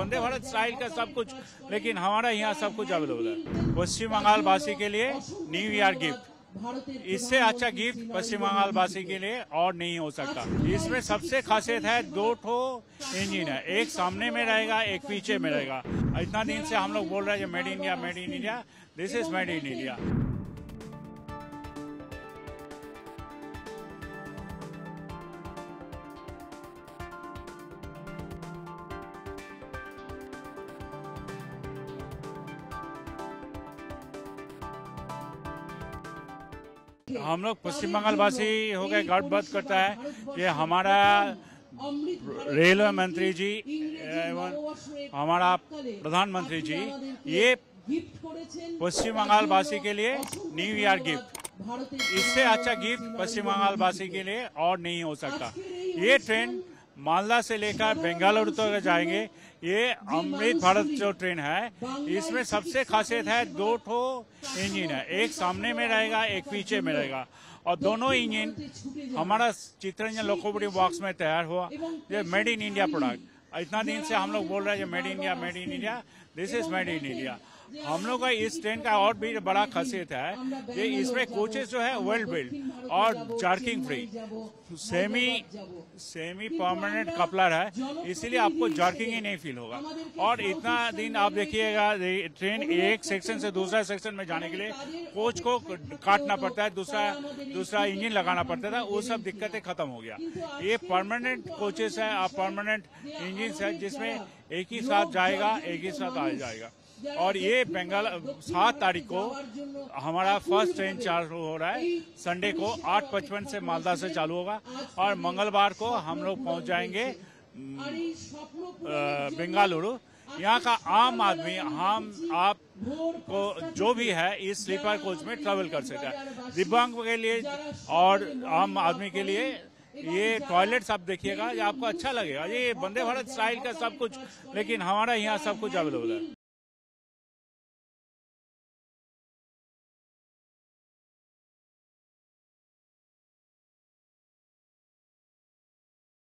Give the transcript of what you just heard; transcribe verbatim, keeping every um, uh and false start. Vande Bharat style का सब कुछ, लेकिन हमारा यहाँ सब कुछ अवेलेबल है। पश्चिम बंगाल वासी के लिए न्यू ईयर गिफ्ट, इससे अच्छा गिफ्ट पश्चिम बंगाल वासी के लिए और नहीं हो सकता। इसमें सबसे खासियत है दो ठो इंजिन है, एक सामने में रहेगा, एक पीछे में रहेगा। इतना दिन से हम लोग बोल रहे हैं made in India, made in India, this is made in India. हम लोग पश्चिम बंगाल वासी होकर गर्वबोध करता है कि हमारा रेलवे मंत्री जी एवं हमारा प्रधानमंत्री जी ये पश्चिम बंगाल वासी के लिए न्यू ईयर गिफ्ट, इससे अच्छा गिफ्ट पश्चिम बंगाल वासी के लिए और नहीं हो सकता। ये ट्रेन मालदा से लेकर बेंगलुरु तक जाएंगे। ये अमृत भारत जो ट्रेन है, इसमें सबसे खासियत है दो ठो इंजन है, एक सामने में रहेगा, एक पीछे में रहेगा, और दोनों इंजन हमारा चित्रंजन लोकोपटी बॉक्स में तैयार हुआ। ये मेड इन इंडिया प्रोडक्ट, इतना दिन से हम लोग बोल रहे हैं made in India, made in India, this is made in India. हम लोग का इस ट्रेन का और भी बड़ा खासियत है कि इसमें कोचेस जो है वेल बिल्ड और jerking free, semi semi permanent coupler है, इसीलिए आपको जार्किंग ही नहीं फील होगा। और इतना दिन आप देखिएगा ट्रेन एक सेक्शन से दूसरा सेक्शन में जाने के लिए कोच को काटना पड़ता है, दूसरा दूसरा इंजन लगाना पड़ता था, वो सब दिक्कतें खत्म हो गया। ये परमानेंट कोचेस है और परमानेंट इंजन है, जिसमें एक ही साथ जाएगा, एक ही साथ आ जाएगा। और ये बंगाल सात तारीख को हमारा फर्स्ट ट्रेन चालू हो रहा है, संडे को आठ पचपन से मालदा से चालू होगा और मंगलवार को हम लोग पहुंच जाएंगे बेंगलुरु। यहाँ का आम आदमी, हम आप को जो भी है इस स्लीपर कोच में ट्रेवल कर सकता है। दिव्यांग के लिए और आम आदमी के लिए ये टॉयलेट्स आप देखिएगा, ये आपको अच्छा लगेगा। ये वंदे भारत स्टाइल का सब कुछ, लेकिन हमारा यहाँ सब कुछ अवेलेबल है।